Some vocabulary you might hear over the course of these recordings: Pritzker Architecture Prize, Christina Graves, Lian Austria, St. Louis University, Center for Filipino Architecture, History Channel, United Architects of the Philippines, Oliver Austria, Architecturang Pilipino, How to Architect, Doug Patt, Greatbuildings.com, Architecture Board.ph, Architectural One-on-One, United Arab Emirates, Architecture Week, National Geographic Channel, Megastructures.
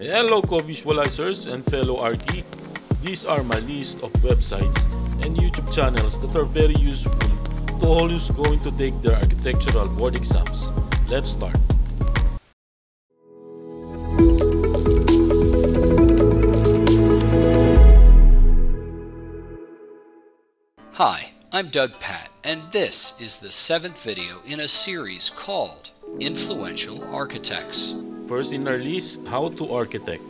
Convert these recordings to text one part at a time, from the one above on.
Hello co-visualizers and fellow Archi. These are my list of websites and YouTube channels that are very useful to all who's going to take their architectural board exams. Let's start. Hi, I'm Doug Patt, and this is the 7th video in a series called Influential Architects. First in our list, How to Architect.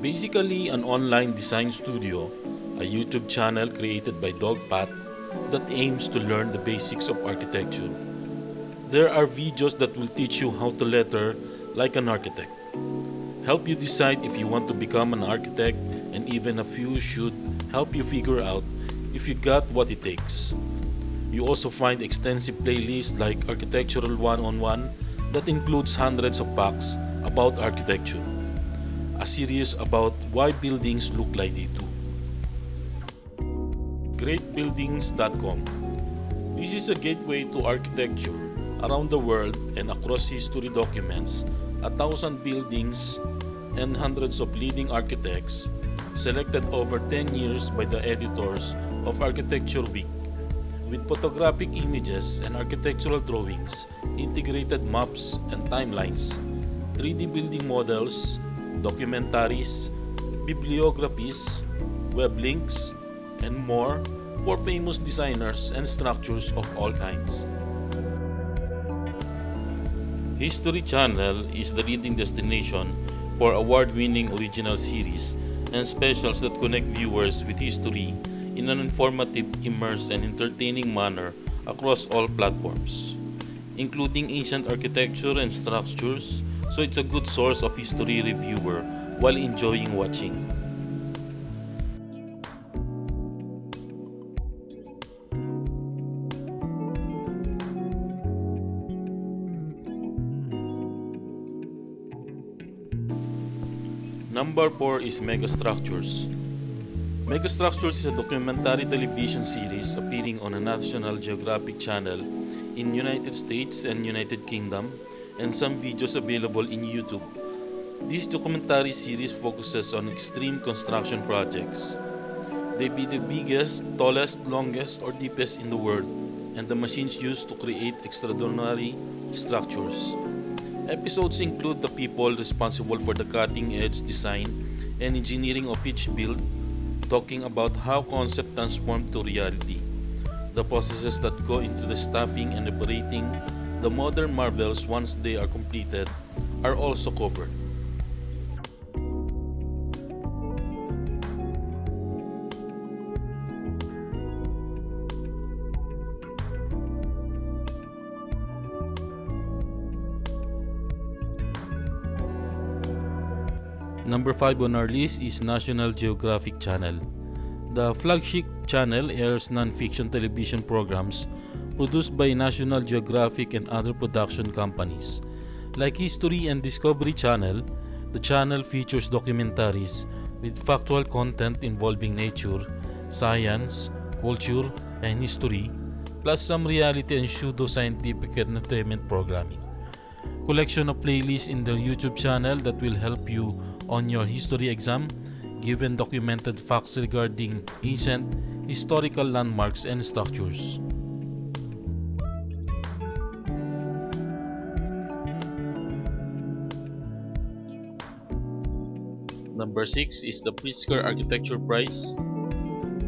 Basically an online design studio, a YouTube channel created by Doug Patt that aims to learn the basics of architecture. There are videos that will teach you how to letter like an architect, help you decide if you want to become an architect, and even a few should help you figure out if you got what it takes. You also find extensive playlists like Architectural One-on-One that includes hundreds of packs about architecture, a series about why buildings look like they do. Greatbuildings.com. This is a gateway to architecture around the world and across history documents 1,000 buildings and hundreds of leading architects, selected over 10 years by the editors of Architecture Week, with photographic images and architectural drawings, integrated maps and timelines, 3D building models, documentaries, bibliographies, web links, and more for famous designers and structures of all kinds. History Channel is the leading destination for award-winning original series and specials that connect viewers with history in an informative, immersive, and entertaining manner across all platforms, including ancient architecture and structures, so it's a good source of history reviewer while enjoying watching. Number 4 is Megastructures. Megastructures is a documentary television series appearing on a National Geographic Channel in United States and United Kingdom, and some videos available in YouTube. This documentary series focuses on extreme construction projects. They be the biggest, tallest, longest, or deepest in the world, and the machines used to create extraordinary structures. Episodes include the people responsible for the cutting-edge design and engineering of each build, talking about how concept transformed to reality, the processes that go into the staffing and operating the modern marvels once they are completed are also covered. Number 5 on our list is National Geographic Channel. The flagship channel airs non-fiction television programs produced by National Geographic and other production companies. Like History and Discovery Channel, the channel features documentaries with factual content involving nature, science, culture, and history, plus some reality and pseudo-scientific entertainment programming. Collection of playlists in their YouTube channel that will help you on your history exam, given documented facts regarding ancient historical landmarks and structures. Number 6 is the Pritzker Architecture Prize.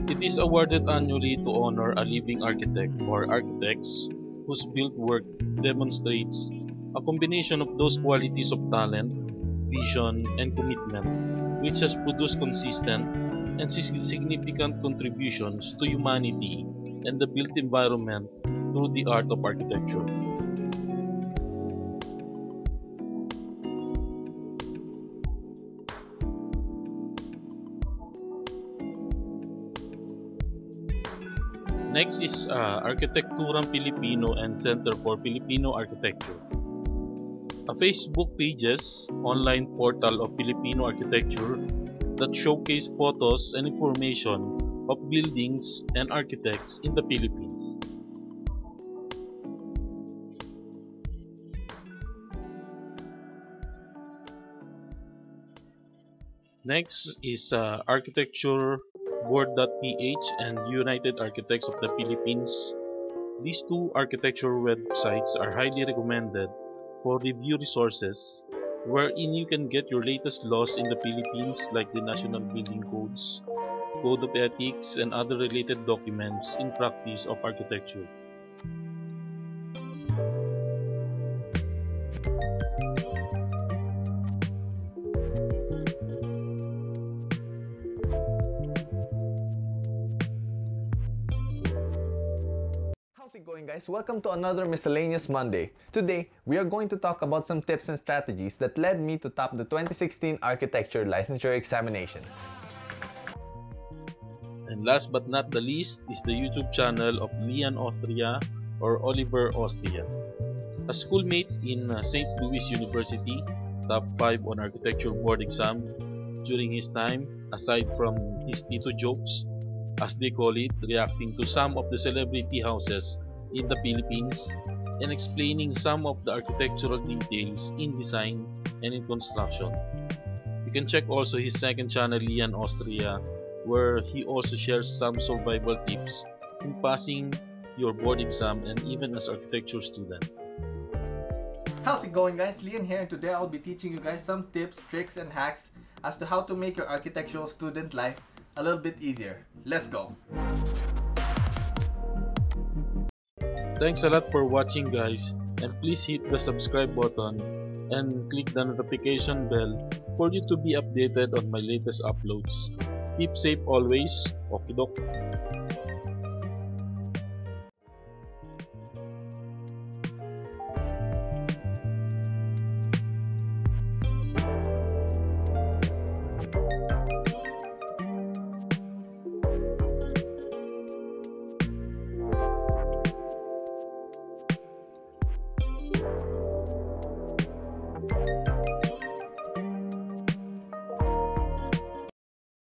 It is awarded annually to honor a living architect or architects whose built work demonstrates a combination of those qualities of talent, vision, and commitment which has produced consistent and significant contributions to humanity and the built environment through the art of architecture. Next is Architecturang Pilipino and Center for Filipino Architecture, a Facebook pages online portal of Filipino architecture that showcase photos and information of buildings and architects in the Philippines. Next is Architecture Board.ph and United Architects of the Philippines. These two architecture websites are highly recommended for review resources, wherein you can get your latest laws in the Philippines like the National Building Codes, Code of Ethics, and other related documents in practice of architecture. Welcome to another Miscellaneous Monday. Today, we are going to talk about some tips and strategies that led me to top the 2016 Architecture Licensure Examinations. And last but not the least is the YouTube channel of Lian Austria or Oliver Austria. A schoolmate in St. Louis University, top 5 on architecture board exam during his time, aside from his Tito jokes, as they call it, reacting to some of the celebrity houses in the Philippines and explaining some of the architectural details in design and in construction. You can check also his second channel, Lian Austria, where he also shares some survival tips in passing your board exam and even as architecture student. How's it going, guys? Lian here, and today I'll be teaching you guys some tips, tricks, and hacks as to how to make your architectural student life a little bit easier. Let's go! Thanks a lot for watching, guys, and please hit the subscribe button and click the notification bell for you to be updated on my latest uploads. Keep safe always. Okie dokie.